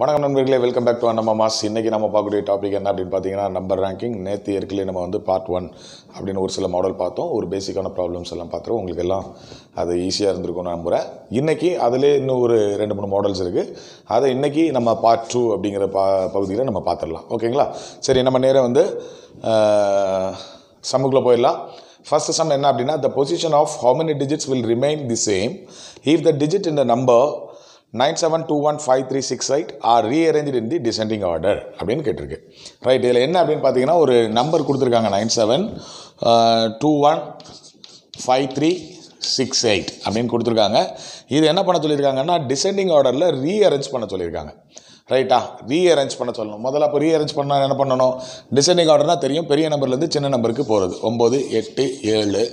வணக்கம் நண்பர்களே, welcome back to அண்ணம் அமாஸ். இன்றைக்கி நம்ம பார்க்கக்கூடிய டாபிக் என்ன அப்படின்னு பார்த்தீங்கன்னா, நம்பர் ரேங்கிங். நேற்று ஏற்கனவே நம்ம வந்து பார்ட் 1 அப்படின்னு ஒரு சில மாடல் பார்த்தோம், ஒரு பேசிக்கான ப்ராப்ளம்ஸ் எல்லாம் பார்த்துருவோம். உங்களுக்கு எல்லாம் அது ஈஸியாக இருந்திருக்கும் நம்புகிறேன். இன்றைக்கி அதிலே இன்னும் ஒரு 2-3 மாடல்ஸ் இருக்குது. அதை இன்றைக்கி நம்ம பார்ட் 2 அப்படிங்கிற பகுதியில் நம்ம பார்த்துடலாம். ஓகேங்களா? சரி, நம்ம நேரம் வந்து சம்முக்குள்ளே போயிடலாம். First sum என்ன அப்படின்னா, the position of how many digits will remain the same if the digit in the number 97215368 are rearranged in the descending order அப்படின்னு கேட்டிருக்கு. ரைட், இதில் என்ன அப்படின்னு பார்த்தீங்கன்னா, ஒரு நம்பர் கொடுத்துருக்காங்க 97215368 அப்படின்னு கொடுத்துருக்காங்க. இது என்ன பண்ண சொல்லியிருக்காங்கன்னா, டிசெண்டிங் ஆர்டரில் ரீஅரேஞ்ச் பண்ண சொல்லியிருக்காங்க. ரைட்டா, ரீஅரேஞ்ச் பண்ண சொல்லணும். முதல்ல அப்போ ரீஅரேஞ்ச் பண்ணால் என்ன பண்ணணும்? டிசெண்டிங் ஆர்டர்னால் தெரியும், பெரிய நம்பர்லேருந்து சின்ன நம்பருக்கு போகிறது. 9 8 7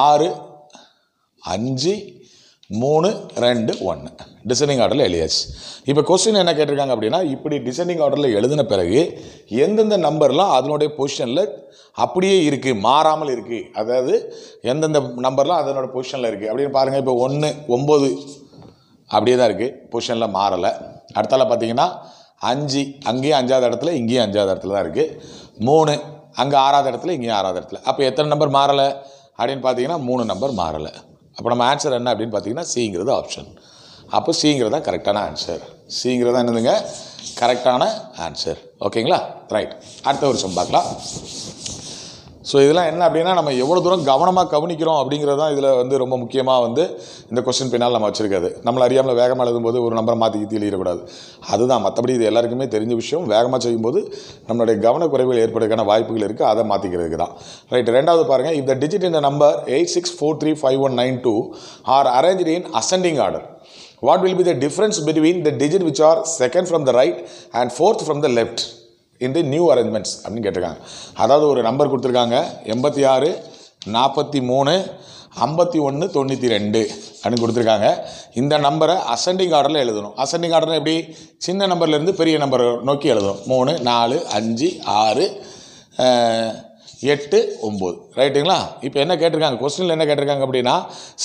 6 5 3 2 1 டிசெண்டிங் ஆர்டரில் எழுதியாச்சு. இப்போ கொஸ்டின் என்ன கேட்டிருக்காங்க அப்படின்னா, இப்படி டிசெண்டிங் ஆர்டரில் எழுதின பிறகு எந்தெந்த நம்பர்லாம் அதனுடைய பொசிஷனில் அப்படியே இருக்குது, மாறாமல் இருக்குது, அதாவது எந்தெந்த நம்பர்லாம் அதனோட பொசிஷனில் இருக்குது அப்படின்னு பாருங்கள். இப்போ 1 9 அப்படியே தான் இருக்குது, பொசிஷனில் மாறலை. அடுத்தால பார்த்தீங்கன்னா 5, அங்கேயும் 5வது இடத்துல, இங்கேயும் 5வது இடத்துல தான் இருக்குது. 3, அங்கே 6வது இடத்துல, இங்கேயும் 6வது இடத்துல. அப்போ எத்தனை நம்பர் மாறலை அப்படின்னு பார்த்தீங்கன்னா, 3 நம்பர் மாறலை. அப்போ நம்ம ஆன்சர் என்ன அப்படின்னு பார்த்தீங்கன்னா, சிங்கிறது ஆப்ஷன். அப்போ சிங்கிறது தான் கரெக்டான ஆன்சர். சிங்கிறது தான் என்னதுங்க, கரெக்டான ஆன்சர். ஓகேங்களா? ரைட், அடுத்த ஒரு சம் பார்க்கலாம். ஸோ இதெல்லாம் என்ன அப்படின்னா, நம்ம எவ்வளோ தூரம் கவனமாக கவனிக்கிறோம் அப்படிங்கிறது தான் இதில் வந்து ரொம்ப முக்கியமாக வந்து இந்த கொஸ்டின் பின்னால் நம்ம வச்சுருக்காது. நம்மளை அறியாமல் வேகமாக எழுதும்போது ஒரு நம்பரை மாற்றிக்கித்தி எழுதிடக்கூடாது, அதுதான். மற்றபடி இது எல்லாருக்குமே தெரிஞ்ச விஷயம். வேகமாக செய்யும்போது நம்மளுடைய கவனக்குறைவுகள் ஏற்படுறதுக்கான வாய்ப்புகள் இருக்குது, அதை மாற்றிக்கிறதுக்கு தான். ரைட், ரெண்டாவது பாருங்கள். இந்த டிஜிட் இந்த number 86435192 are arranged in ascending order, what will be the difference between the digit which are second from the right and fourth from the left இந்த நியூ அரேஞ்ச்மெண்ட்ஸ் அப்படின்னு கேட்டிருக்காங்க. அதாவது ஒரு நம்பர் கொடுத்துருக்காங்க 86 43 51 92 அப்படின்னு கொடுத்துருக்காங்க. இந்த நம்பரை அசெண்டிங் ஆர்டரில் எழுதணும். அசெண்டிங் ஆர்டர்னு எப்படி? சின்ன நம்பர்லேருந்து பெரிய நம்பர் நோக்கி எழுதணும். 3 4 5 6 8 9. ரைட்டுங்களா? இப்போ என்ன கேட்டிருக்காங்க கொஸ்டினில், என்ன கேட்டிருக்காங்க அப்படின்னா,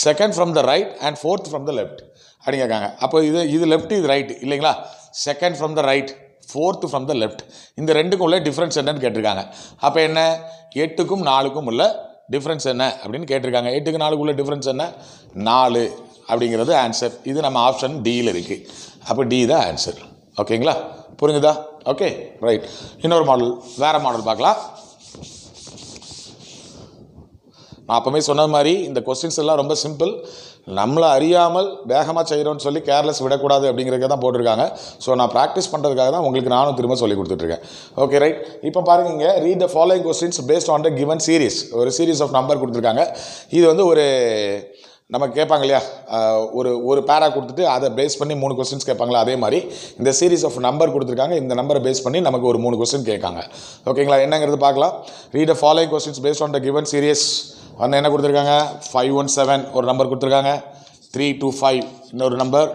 second from the right and fourth from the left அப்படின்னு கேட்காங்க. அப்போ இது லெஃப்ட், இது ரைட் இல்லைங்களா? Second from the right, fourth from the left, இந்த ரெண்டுக்கும் உள்ள டிஃப்ரென்ஸ் என்னன்னு கேட்டிருக்காங்க. அப்போ என்ன, 8க்கும் 4க்கும் உள்ள டிஃப்ரென்ஸ் என்ன அப்படின்னு கேட்டிருக்காங்க. 8க்கு 4க்கு உள்ள டிஃப்ரென்ஸ் என்ன? 4 அப்படிங்கிறது ஆன்சர். இது நம்ம ஆப்ஷன் டியில் இருக்குது. அப்போ டி தான் ஆன்சர். ஓகேங்களா? புரிஞ்சுதா? Okay, right. இன்னொரு மாடல், வேறு மாடல் பார்க்கலாம். நான் அப்போவுமே சொன்னது மாதிரி இந்த கொஸ்டின்ஸ் எல்லாம் ரொம்ப சிம்பிள். நம்மளை அறியாமல் வேகமாக செய்கிறோன்னு சொல்லி கேர்லெஸ் விடக்கூடாது அப்படிங்கிறதுக்கு தான் போட்டிருக்காங்க. ஸோ நான் ப்ராக்டிஸ் பண்ணுறதுக்காக தான் உங்களுக்கு நானும் திரும்ப சொல்லி கொடுத்துட்ருக்கேன். Okay, right. இப்போ பாருங்கள், இங்கே read the following questions based on the given series. ஒரு சீரீஸ் ஆஃப் நம்பர் கொடுத்துருக்காங்க. இது வந்து ஒரு நம்ம கேட்பாங்க இல்லையா, ஒரு பேரா கொடுத்துட்டு அதை பேஸ் பண்ணி 3 கொஸ்டின்ஸ் கேட்பாங்களா, அதே மாதிரி இந்த சீரீஸ் ஆஃப் நம்பர் கொடுத்துருக்காங்க. இந்த நம்பரை பேஸ் பண்ணி நமக்கு ஒரு 3 கொஸ்டின் கேட்காங்க. ஓகேங்களா? என்னங்கிறது பார்க்கலாம். Read the following questions based on the given series. வந்து என்ன கொடுத்துருக்காங்க, 517 ஒரு நம்பர் கொடுத்துருக்காங்க, 325 இன்னொரு நம்பர்,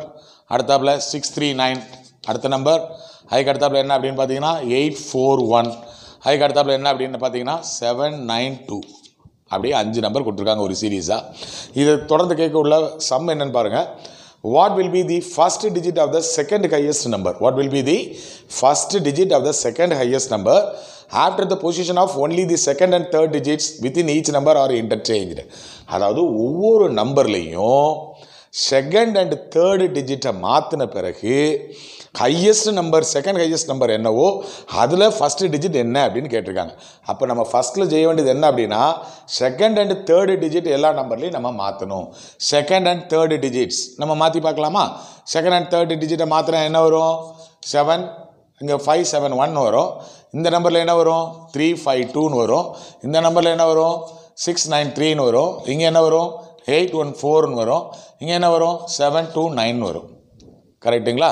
அடுத்தாப்புல 639 அடுத்த நம்பர், அதுக்கு அடுத்தாப்புல என்ன அப்படின்னு பார்த்தீங்கன்னா 841, அதுக்கு அடுத்தாப்புல என்ன அப்படின்னு பார்த்தீங்கன்னா 792, அப்படியே 5 நம்பர் கொடுத்துருக்காங்க ஒரு சீரீஸாக. இதை தொடர்ந்து கேட்க உள்ள சம் என்னன்னு பாருங்கள். What will be the first digit of the second highest number? What will be the first digit of the second highest number after the position of only the second and third digits within each number are interchanged? அதாவது ஒவ்வொரு நம்பர்லையும் second and third டிஜிட்டை மாற்றின பிறகு highest number, second highest number என்னவோ அதில் first digit என்ன அப்படின்னு கேட்டிருக்காங்க. அப்போ நம்ம ஃபஸ்ட்டில் செய்ய வேண்டியது என்ன அப்படின்னா, செகண்ட் அண்ட் தேர்டு டிஜிட் எல்லா நம்பர்லையும் நம்ம மாற்றணும். செகண்ட் அண்ட் தேர்டு டிஜிட்ஸ் நம்ம மாற்றி பார்க்கலாமா? செகண்ட் அண்ட் தேர்டு டிஜிட்டை மாற்றினா என்ன வரும்? 7, இங்கே 571 வரும். இந்த நம்பரில் என்ன வரும்? 352 வரும். இந்த நம்பரில் என்ன வரும்? 693 வரும். இங்கே என்ன வரும்? 814 வரும். இங்கே என்ன வரும்? 729 வரும். கரெக்டுங்களா?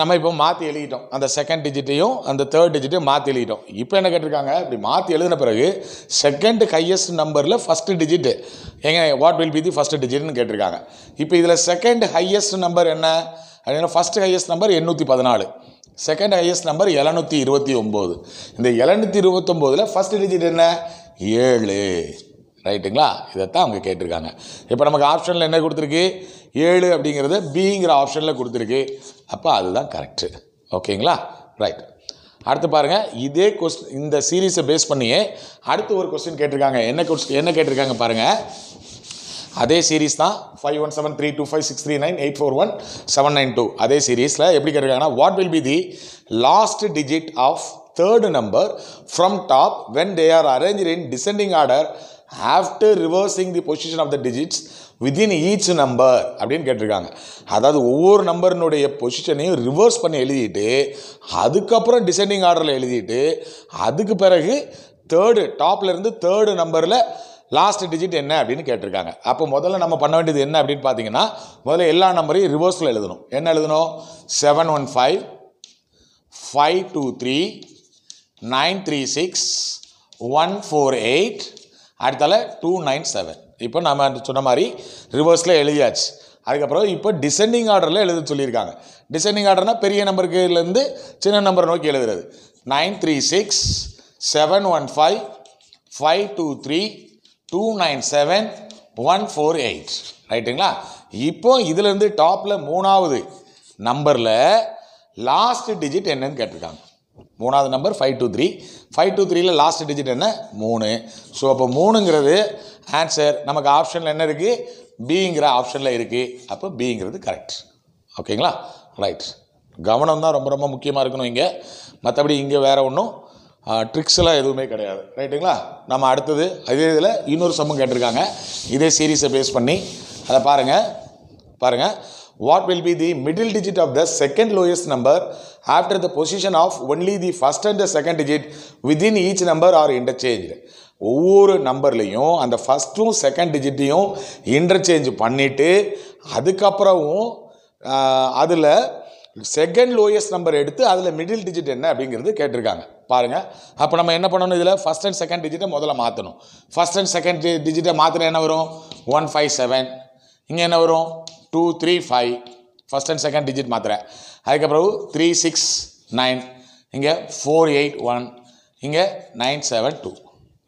நம்ம இப்போ மாற்றி எழுதிட்டோம். அந்த செகண்ட் டிஜிட்டையும் அந்த தேர்ட் டிஜிட்டையும் மாற்றி எழுதிட்டோம். இப்போ என்ன கேட்டிருக்காங்க, இப்படி மாற்றி எழுதின பிறகு செகண்ட் ஹையஸ்ட் நம்பரில் ஃபஸ்ட்டு டிஜிட்டு எங்கே, what will be the first டிஜிட்னு கேட்டிருக்காங்க. இப்போ இதில் செகண்ட் ஹையஸ்ட் நம்பர் என்ன அப்படின்னா, first highest number 814, second highest number 729. இந்த 729ல் ஃபஸ்ட் டிஜிட் என்ன? 7. ரைட்டுங்களா? இதைத்தான் அவங்க கேட்டிருக்காங்க. இப்போ நமக்கு ஆப்ஷனில் என்ன கொடுத்துருக்கு? 7 அப்படிங்கிறது பிங்கிற ஆப்ஷனில் கொடுத்துருக்கு. அப்போ அதுதான் கரெக்டு. ஓகேங்களா? ரைட். அடுத்து பாருங்கள், இதே கொஸ்டின் இந்த சீரீஸை பேஸ் பண்ணியே அடுத்து ஒரு கொஸ்டின் கேட்டிருக்காங்க. என்ன கேட்டிருக்காங்க பாருங்கள். அதே சீரீஸ் தான் 51732563984179 அதே சீரீஸில் எப்படி கேட்டிருக்காங்கன்னா, what will be the last digit of third number from top when they are arranged in descending order after reversing the position of the digits within each number அப்படின்னு கேட்டிருக்காங்க. அதாவது ஒவ்வொரு நம்பரினுடைய பொசிஷனையும் ரிவர்ஸ் பண்ணி எழுதிட்டு அதுக்கப்புறம் டிசெண்டிங் ஆர்டரில் எழுதிட்டு அதுக்கு பிறகு தேர்டு டாப்லேருந்து தேர்டு நம்பரில் லாஸ்ட் டிஜிட் என்ன அப்படின்னு கேட்டிருக்காங்க. அப்போ முதல்ல நம்ம பண்ண வேண்டியது என்ன அப்படின்னு பார்த்தீங்கன்னா, முதல்ல எல்லா நம்பரையும் ரிவர்ஸில் எழுதணும். என்ன எழுதணும்? 715 523 936 148 அடுத்தால 297. இப்போ நம்ம சொன்ன மாதிரி ரிவர்ஸில் எழுதியாச்சு. அதுக்கப்புறம் இப்போ டிசெண்டிங் ஆர்டரில் எழுத சொல்லியிருக்காங்க. டிசெண்டிங் ஆர்டர்னால் பெரிய நம்பருக்குலேருந்து சின்ன நம்பர் நோக்கி எழுதுறது. 936 715 523 297 148 ரைட்டுங்களா? இப்போ இதிலேருந்து டாப்பில் மூணாவது நம்பரில் லாஸ்ட் டிஜிட் என்னன்னு கேட்டிருக்காங்க. மூணாவது நம்பர் 523. 523யில் லாஸ்ட் டிஜிட் என்ன? 3. ஸோ அப்போ 3ங்கிறது ஆன்சர். நமக்கு ஆப்ஷனில் என்ன இருக்குது? பிங்கிற ஆப்ஷனில் இருக்குது. அப்போ பிங்கிறது கரெக்ட். ஓகேங்களா? ரைட். கவனம் தான் ரொம்ப ரொம்ப முக்கியமாக இருக்கணும் இங்கே. மற்றபடி இங்கே வேறு ஒன்றும் ட்ரிக்ஸ்லாம் எதுவுமே கிடையாது. ரைட்டுங்களா? நம்ம அடுத்தது அதே இதில் இன்னொரு சம்மம் கேட்டிருக்காங்க. இதே சீரீஸை பேஸ் பண்ணி அதை பாருங்கள். What will be the middle digit of the second lowest number after the position of only the first and the second digit within each number are interchanged? ஒவ்வொரு நம்பர்லையும் அந்த ஃபஸ்ட்டும் செகண்ட் டிஜிட்டையும் இன்டர்சேஞ்ச் பண்ணிவிட்டு அதுக்கப்புறமும் அதில் செகண்ட் லோயஸ்ட் நம்பர் எடுத்து அதில் middle digit என்ன அப்படிங்கிறது கேட்டிருக்காங்க. பாருங்கள், அப்போ நம்ம என்ன பண்ணணும்? இதில் ஃபஸ்ட் அண்ட் செகண்ட் டிஜிட்டை முதல்ல மாற்றணும். ஃபஸ்ட் அண்ட் செகண்ட் டிஜிட்டை மாற்றினா என்ன வரும்? 157. இங்கே என்ன வரும்? 235. ஃபஸ்ட் அண்ட் செகண்ட் டிஜிட் மாத்திரேன். அதுக்கப்புறம் 369, இங்கே 481, இங்கே 972.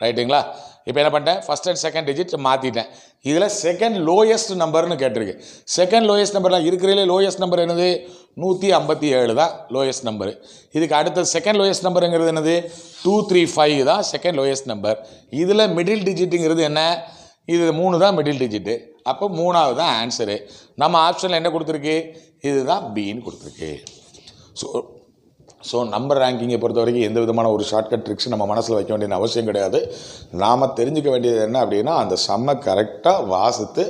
ரைட்டுங்களா? இப்போ என்ன பண்ணிட்டேன்? ஃபஸ்ட் அண்ட் செகண்ட் டிஜிட் மாற்றிட்டேன். இதில் செகண்ட் லோயஸ்ட் நம்பர்னு கேட்டிருக்கு. செகண்ட் லோயஸ்ட் நம்பர்லாம் இருக்கிறதுலே லோயஸ்ட் நம்பர் என்னது? 157 தான் லோயஸ்ட் நம்பரு. இதுக்கு அடுத்த செகண்ட் லோயஸ்ட் நம்பருங்கிறது என்னது? 235 தான் செகண்ட் லோயஸ்ட் நம்பர். இதில் மிடில் டிஜிட்டுங்கிறது என்ன? இது 3 தான் மிடில் டிஜிட்டு. அப்போ 3வது தான் ஆன்சரு. நம்ம ஆப்ஷனில் என்ன கொடுத்துருக்கு? இதுதான் பின்னு கொடுத்துருக்கு. ஸோ நம்பர் ரேங்கிங்கை பொறுத்த வரைக்கும் எந்த விதமான ஒரு ஷார்ட்கட் ட்ரிக்ஸ் நம்ம மனசில் வைக்க வேண்டிய அவசியம் கிடையாது. நாம் தெரிஞ்சுக்க வேண்டியது என்ன அப்படின்னா, அந்த சம்மை கரெக்டாக வாசித்து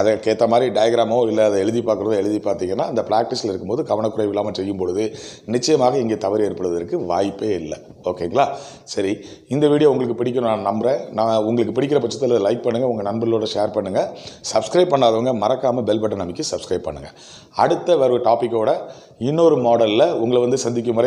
அதற்கேற்ற மாதிரி டயக்ராமோ இல்லை அதை எழுதி பார்க்குறதோ எழுதி பார்த்தீங்கன்னா அந்த ப்ராக்டிஸில் இருக்கும்போது கவனக்குறைவு இல்லாமல் செய்யும் பொழுது நிச்சயமாக இங்கே தவறு ஏற்படுவதற்கு வாய்ப்பே இல்லை. ஓகேங்களா? சரி, இந்த வீடியோ உங்களுக்கு பிடிக்கும் நான் நம்புகிறேன். உங்களுக்கு பிடிக்கிற பட்சத்தில் லைக் பண்ணுங்கள், உங்கள் நண்பர்களோட ஷேர் பண்ணுங்கள். சப்ஸ்கிரைப் பண்ணாதவங்க மறக்காமல் பெல் பட்டன் அமைக்கி சப்ஸ்கிரைப் பண்ணுங்கள். அடுத்த வேறு டாப்பிக்கோட இன்னொரு மாடலில் உங்களை சந்திக்கும் வரை